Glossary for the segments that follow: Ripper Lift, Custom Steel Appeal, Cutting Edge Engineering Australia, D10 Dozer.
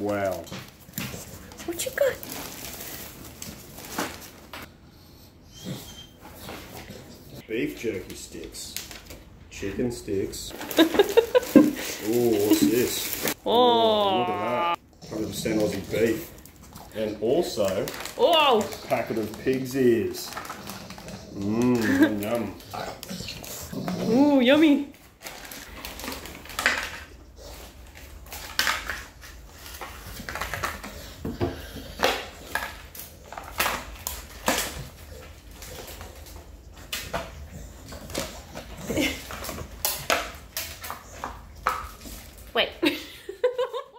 Wow. What you got? Beef jerky sticks. Chicken sticks. Oh, what's this? Oh, look at that. 100% Aussie beef. And also, whoa, a packet of pig's ears. Mmm, yum. Ooh, yummy. Wait.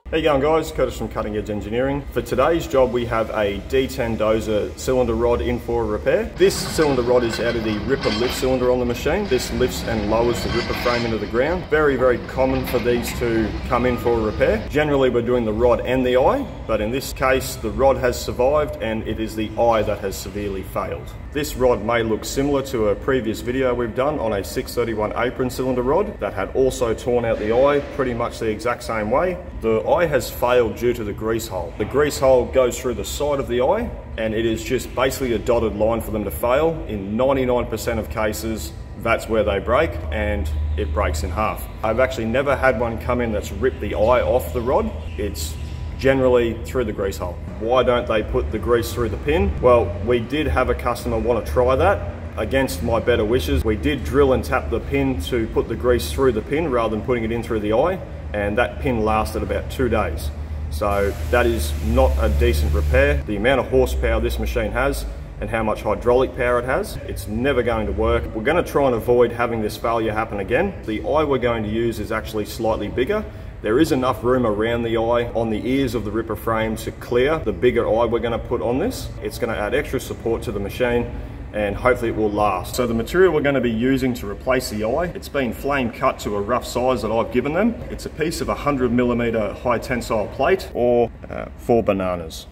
How you going, guys? Curtis from Cutting Edge Engineering. For today's job, we have a D10 Dozer cylinder rod in for a repair. This cylinder rod is out of the ripper lift cylinder on the machine. This lifts and lowers the ripper frame into the ground. Very, very common for these to come in for a repair. Generally, we're doing the rod and the eye, but in this case, the rod has survived and it is the eye that has severely failed. This rod may look similar to a previous video we've done on a 631 apron cylinder rod that had also torn out the eye pretty much the exact same way. The eye has failed due to the grease hole. The grease hole goes through the side of the eye and it is just basically a dotted line for them to fail. In 99% of cases, that's where they break, and it breaks in half. I've actually never had one come in that's ripped the eye off the rod. It's generally through the grease hole. Why don't they put the grease through the pin? Well, we did have a customer want to try that. Against my better wishes, we did drill and tap the pin to put the grease through the pin rather than putting it in through the eye, and that pin lasted about 2 days. So that is not a decent repair. The amount of horsepower this machine has and how much hydraulic power it has, it's never going to work. We're going to try and avoid having this failure happen again. The eye we're going to use is actually slightly bigger. There is enough room around the eye on the ears of the ripper frame to clear the bigger eye we're going to put on this. It's going to add extra support to the machine, and hopefully it will last. So the material we're going to be using to replace the eye, it's been flame cut to a rough size that I've given them. It's a piece of 100mm high tensile plate, or 4 bananas.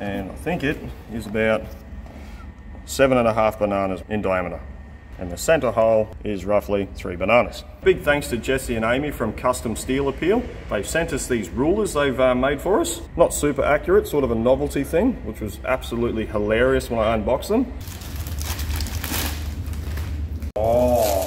And I think it is about 7.5 bananas in diameter. And the center hole is roughly 3 bananas. Big thanks to Jesse and Amy from Custom Steel Appeal. They've sent us these rulers they've made for us. Not super accurate, sort of a novelty thing, which was absolutely hilarious when I unboxed them. Oh.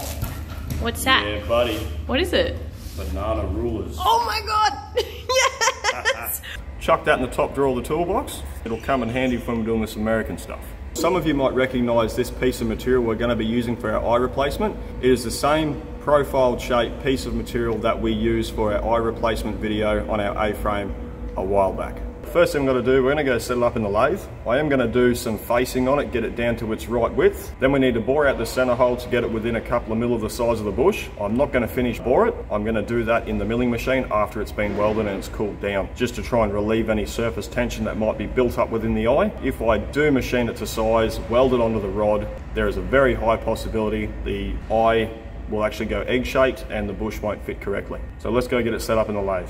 What's that? Yeah, buddy. What is it? Banana rulers. Oh my God, yes! Chuck that in the top drawer of the toolbox. It'll come in handy when we're doing this American stuff. Some of you might recognise this piece of material we're going to be using for our eye replacement. It is the same profiled shape piece of material that we used for our eye replacement video on our A-frame a while back. First thing I'm going to do, we're going to go set it up in the lathe. I am going to do some facing on it, get it down to its right width. Then we need to bore out the centre hole to get it within a couple of mil of the size of the bush. I'm not going to finish bore it. I'm going to do that in the milling machine after it's been welded and it's cooled down, just to try and relieve any surface tension that might be built up within the eye. If I do machine it to size, weld it onto the rod, there is a very high possibility the eye will actually go egg-shaped and the bush won't fit correctly. So let's go get it set up in the lathe.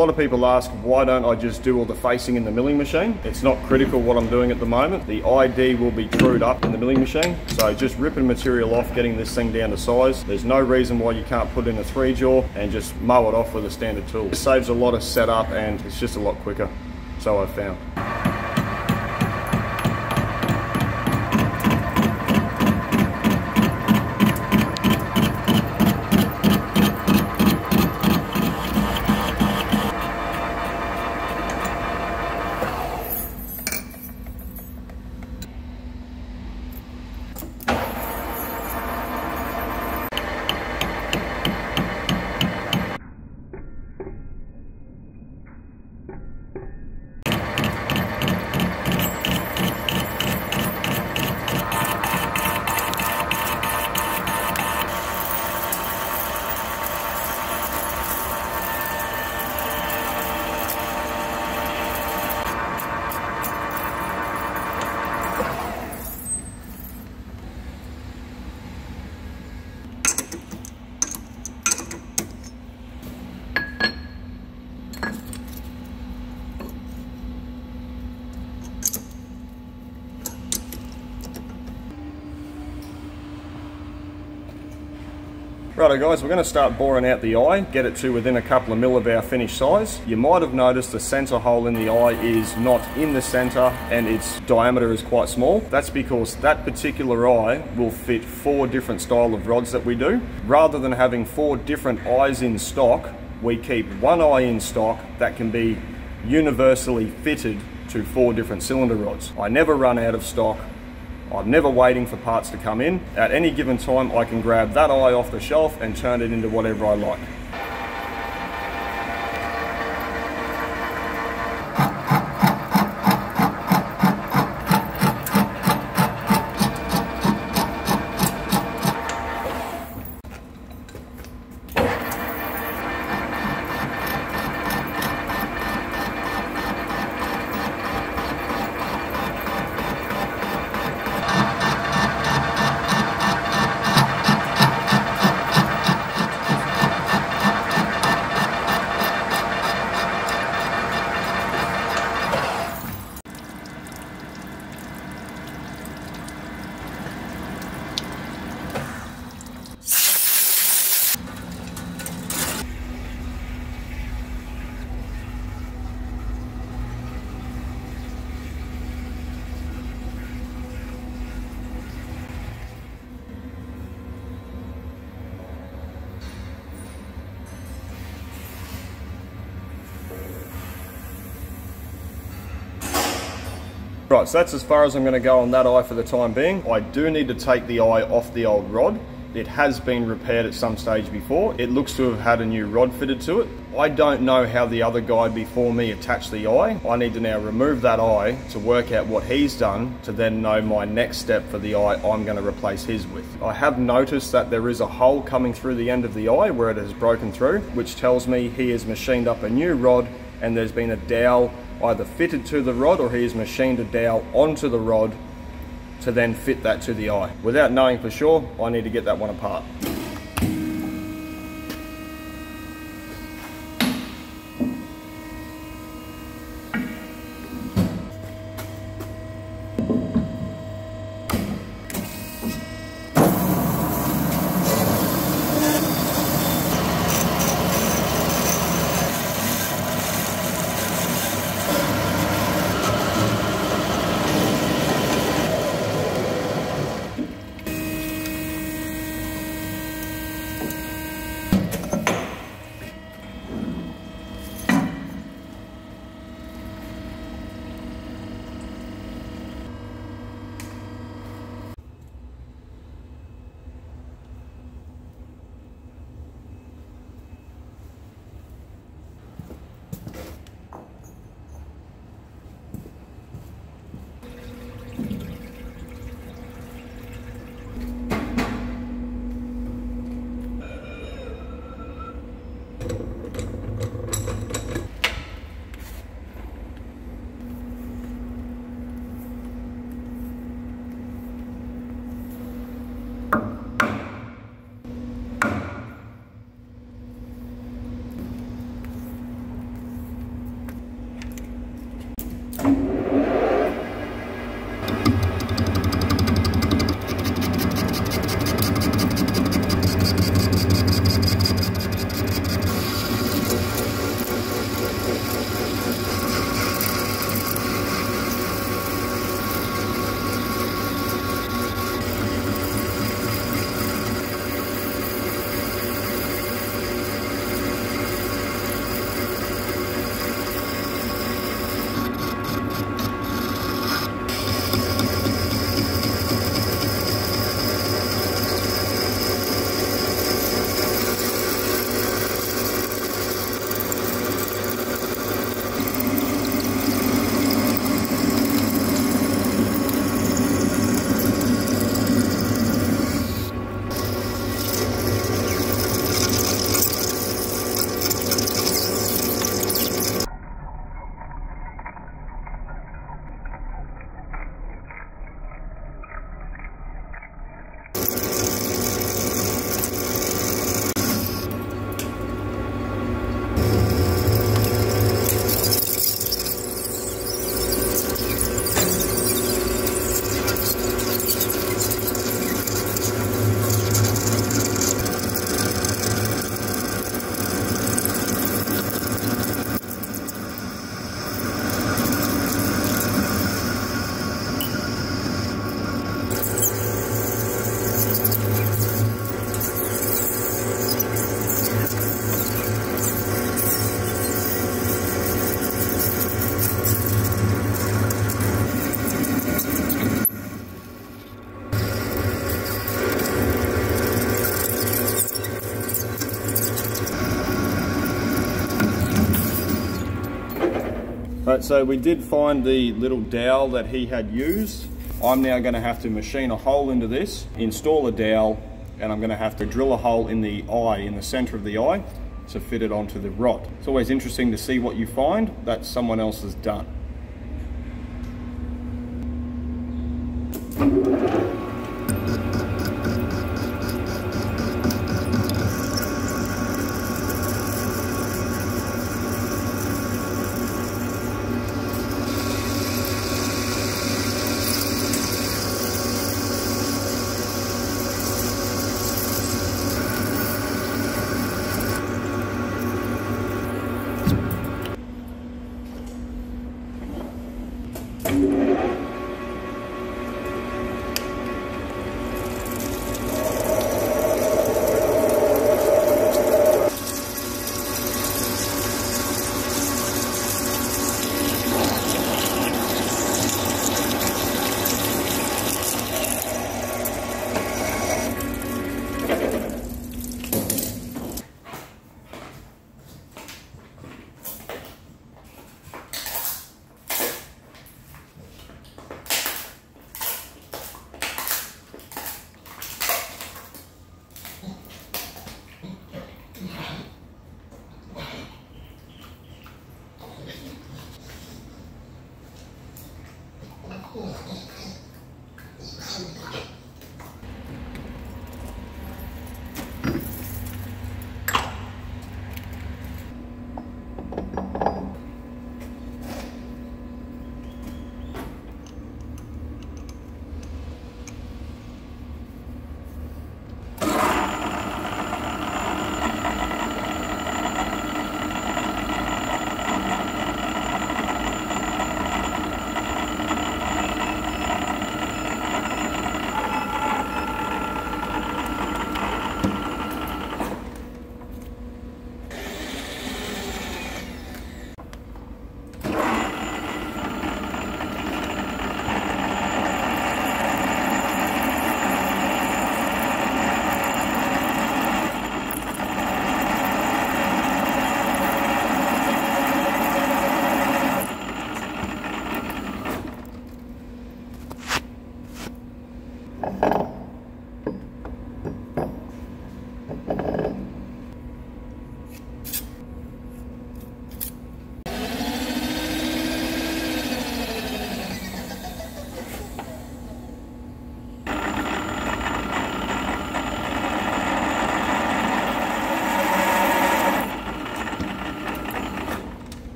lot of people ask, why don't I just do all the facing in the milling machine? It's not critical what I'm doing at the moment. The ID will be trued up in the milling machine. So just ripping material off, getting this thing down to size. There's no reason why you can't put in a 3-jaw and just mow it off with a standard tool. It saves a lot of setup and it's just a lot quicker, so I've found. Righto guys, we're going to start boring out the eye, get it to within a couple of mil of our finished size. You might have noticed the centre hole in the eye is not in the centre and its diameter is quite small. That's because that particular eye will fit 4 different style of rods that we do. Rather than having 4 different eyes in stock, we keep one eye in stock that can be universally fitted to 4 different cylinder rods. I never run out of stock. I'm never waiting for parts to come in. At any given time, I can grab that eye off the shelf and turn it into whatever I like. Right, so that's as far as I'm going to go on that eye for the time being. I do need to take the eye off the old rod. It has been repaired at some stage before. It looks to have had a new rod fitted to it. I don't know how the other guy before me attached the eye. I need to now remove that eye to work out what he's done to then know my next step for the eye I'm going to replace his with. I have noticed that there is a hole coming through the end of the eye where it has broken through, which tells me he has machined up a new rod and there's been a dowel either fitted to the rod or he has machined a dowel onto the rod to then fit that to the eye. Without knowing for sure, I need to get that one apart. Right, so we did find the little dowel that he had used. I'm now going to have to machine a hole into this, install a dowel, and I'm going to have to drill a hole in the eye, in the center of the eye, to fit it onto the rod. It's always interesting to see what you find that someone else has done.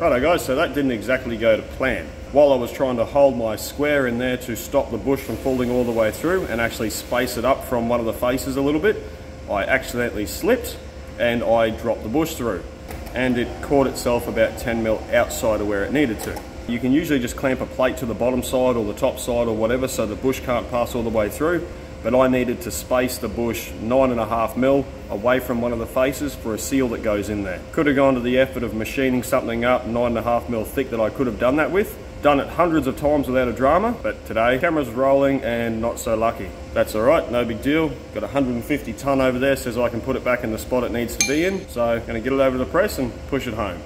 Righto guys, so that didn't exactly go to plan. While I was trying to hold my square in there to stop the bush from falling all the way through and actually space it up from one of the faces a little bit, I accidentally slipped and I dropped the bush through, and it caught itself about 10 mil outside of where it needed to. You can usually just clamp a plate to the bottom side or the top side or whatever so the bush can't pass all the way through, but I needed to space the bush 9.5 mil away from one of the faces for a seal that goes in there. Could have gone to the effort of machining something up 9.5 mil thick that I could have done that with. Done it hundreds of times without a drama, but today camera's rolling and not so lucky. That's all right, no big deal. Got 150 ton over there, says I can put it back in the spot it needs to be in. So I'm gonna get it over to the press and push it home.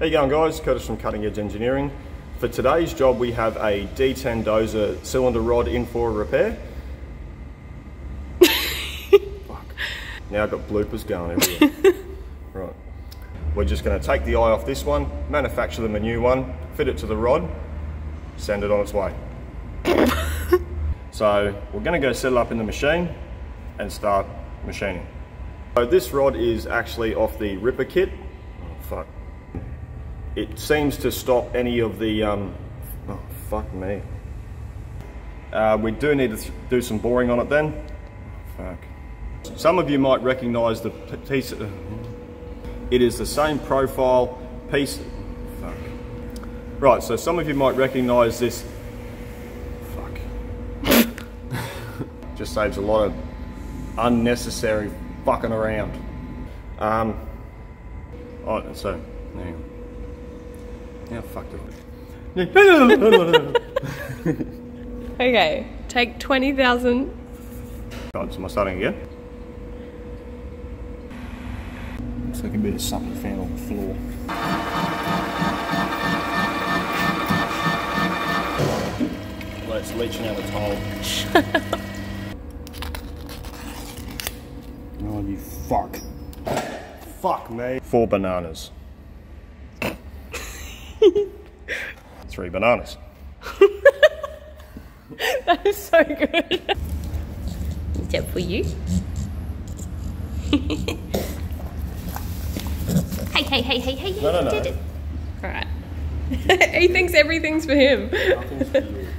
How you going guys, Curtis from Cutting Edge Engineering. For today's job we have a D10 Dozer cylinder rod in for repair. Fuck. Now I've got bloopers going everywhere. Right. We're just going to take the eye off this one, manufacture them a new one, fit it to the rod, send it on its way. So we're going to go settle up in the machine and start machining. So this rod is actually off the ripper kit. Oh, fuck. It seems to stop any of the, oh fuck me. We do need to do some boring on it then. Fuck. Some of you might recognise the piece. It is the same profile piece. Fuck. Right, so some of you might recognise this. Fuck. Just saves a lot of unnecessary fucking around. Alright, so, hang on. Now, fuck it. Okay, take 20,000. God, am I starting again? So I can be something found on the floor. Well, it's leeching out its hole. Shut up. Oh, you fuck. Fuck me. 4 bananas. 3 bananas. That is so good. Is that for you? Hey, no, no, no. Alright. He thinks everything's for him. Nothing's for you.